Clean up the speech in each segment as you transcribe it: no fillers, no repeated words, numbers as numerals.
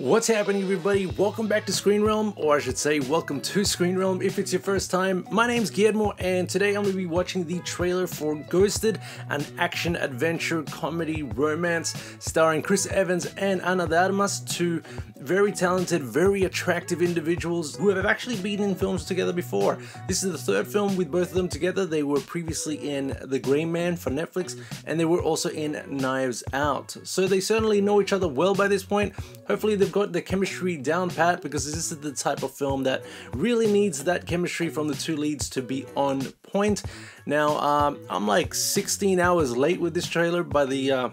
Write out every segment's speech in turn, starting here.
What's happening, everybody? Welcome back to Screen Realm, or I should say welcome to Screen Realm if it's your first time. My name's Guillermo and today I'm going to be watching the trailer for Ghosted, an action adventure comedy romance starring Chris Evans and Ana de Armas, two very talented, very attractive individuals who have actually been in films together before. This is the third film with both of them together. They were previously in The Grey Man for Netflix and they were also in Knives Out. So they certainly know each other well by this point. Hopefully they've got the chemistry down pat, because this is the type of film that really needs that chemistry from the two leads to be on point. Now I'm like 16 hours late with this trailer by the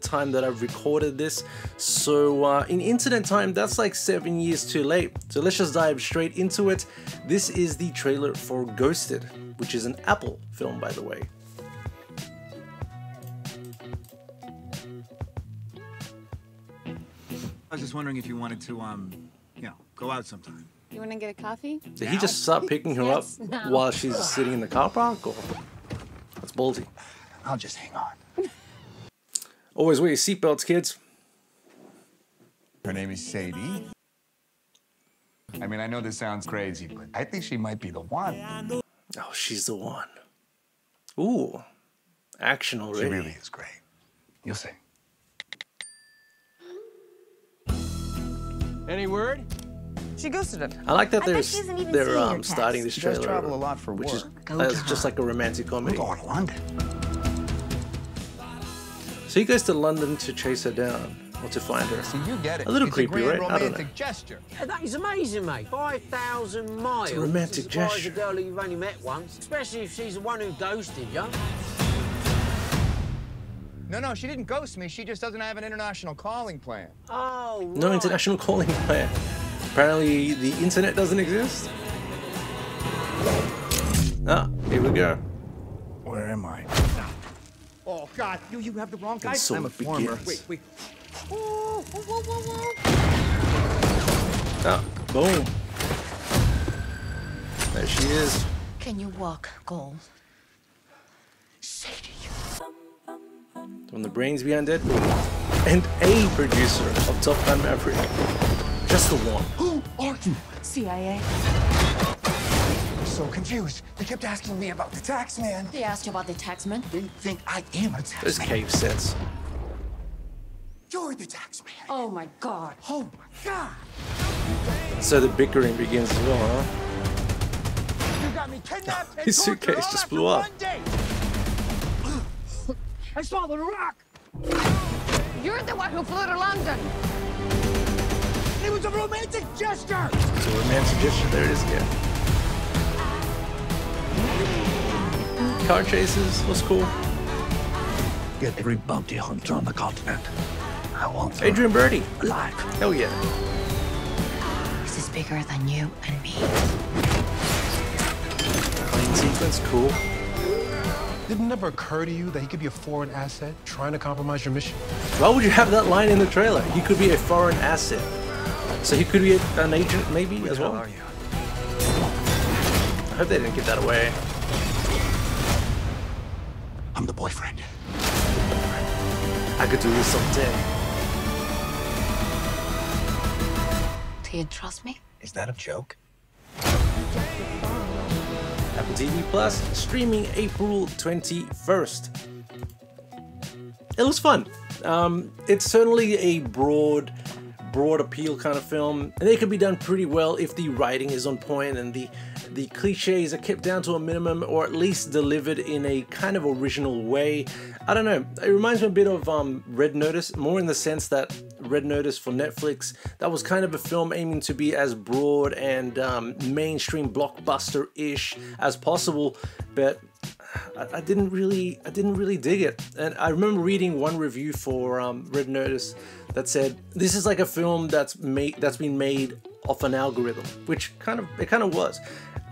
time that I've recorded this, so in internet time that's like 7 years too late. So let's just dive straight into it. This is the trailer for Ghosted, which is an Apple film, by the way. I was just wondering if you wanted to, you know, go out sometime. You want to get a coffee? Did he just start picking her yes, up no. while she's sitting in the car park? Or? That's ballsy. I'll just hang on. Always wear your seatbelts, kids. Her name is Sadie. I mean, I know this sounds crazy, but I think she might be the one. Oh, she's the one. Ooh. Action already. She really is great. You'll see. Any word? She ghosted him. I like that they're starting this trailer, travel a lot for which work. Is that's just like a romantic comedy. We're going to London. So he goes to London to chase her down, or to find her. So you get it. A little it's creepy, a right? I don't know. Gesture. Yeah, that is amazing, mate. 5,000 miles. It's a romantic gesture. A girl you've only met once, especially if she's the one who ghosted you. No, she didn't ghost me. She just doesn't have an international calling plan. Oh, right. No international calling plan. Apparently, the internet doesn't exist. Ah, here we go. Where am I? Oh, God. You have the wrong guy. So I'm a farmer. Wait. Oh, whoa. Ah, boom. There she is. Can you walk, Gold? Sadie. From the brains behind Deadpool and a producer of Top Gun Maverick. Just the one. Who are you? CIA. I'm so confused. They kept asking me about the tax man. They asked you about the tax man? They think I am a tax man. Those cave sets. You're the tax man. Oh my God. Oh my God. So the bickering begins as well, huh? You got me kidnapped and his suitcase just blew up. I saw the rock! You're the one who flew to London! It was a romantic gesture! It's a romantic gesture, there it is again. Car chases, what's cool? Get every bounty hunter on the continent. I want them. Adrian Brody! Alive. Hell yeah. This is bigger than you and me. Plane sequence, cool. Did it never occur to you that he could be a foreign asset trying to compromise your mission? Why would you have that line in the trailer? He could be a foreign asset. So he could be an agent maybe as well? Are you? I hope they didn't give that away. I'm the boyfriend. I could do this someday. Do you trust me? Is that a joke? Apple TV Plus, streaming April 21st. It was fun. It's certainly a broad appeal kind of film, and it could be done pretty well if the writing is on point and the cliches are kept down to a minimum, or at least delivered in a kind of original way. I don't know, it reminds me a bit of Red Notice, more in the sense that Red Notice for Netflix, that was kind of a film aiming to be as broad and mainstream blockbuster-ish as possible, but I didn't really dig it. And I remember reading one review for Red Notice that said, this is like a film that's been made off an algorithm, which kind of was.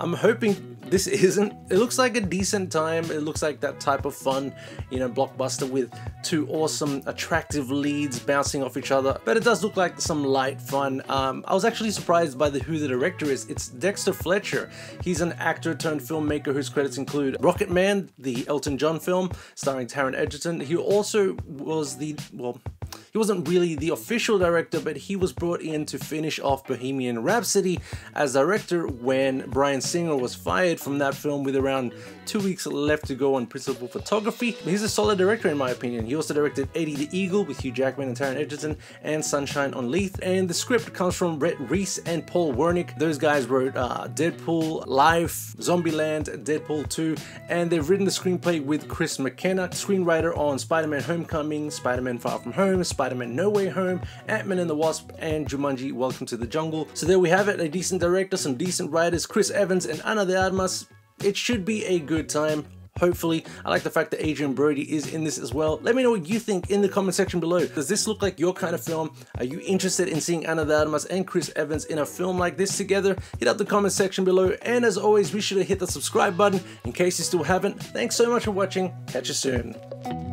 I'm hoping this isn't. It looks like a decent time. It looks like that type of fun, you know, blockbuster with two awesome, attractive leads bouncing off each other. But it does look like some light fun. I was actually surprised by who the director is. It's Dexter Fletcher. He's an actor turned filmmaker whose credits include Rocketman, the Elton John film starring Taron Egerton. He also was the, well, He wasn't really the official director, but he was brought in to finish off Bohemian Rhapsody as director when Brian Singer was fired from that film with around 2 weeks left to go on principal photography. He's a solid director in my opinion. He also directed Eddie the Eagle with Hugh Jackman and Taron Egerton and Sunshine on Leith, and the script comes from Brett Reese and Paul Wernick. Those guys wrote Deadpool, Life, Zombieland, Deadpool 2, and they've written the screenplay with Chris McKenna, screenwriter on Spider-Man Homecoming, Spider-Man Far From Home, Spider-Man No Way Home, Ant-Man and the Wasp, and Jumanji Welcome to the Jungle. So there we have it, a decent director, some decent writers, Chris Evans and Ana de Armas. It should be a good time. Hopefully. I like the fact that Adrian Brody is in this as well. Let me know what you think in the comment section below. Does this look like your kind of film? Are you interested in seeing Ana de Armas and Chris Evans in a film like this together? Hit up the comment section below, and as always, be sure to hit the subscribe button in case you still haven't. Thanks so much for watching. Catch you soon.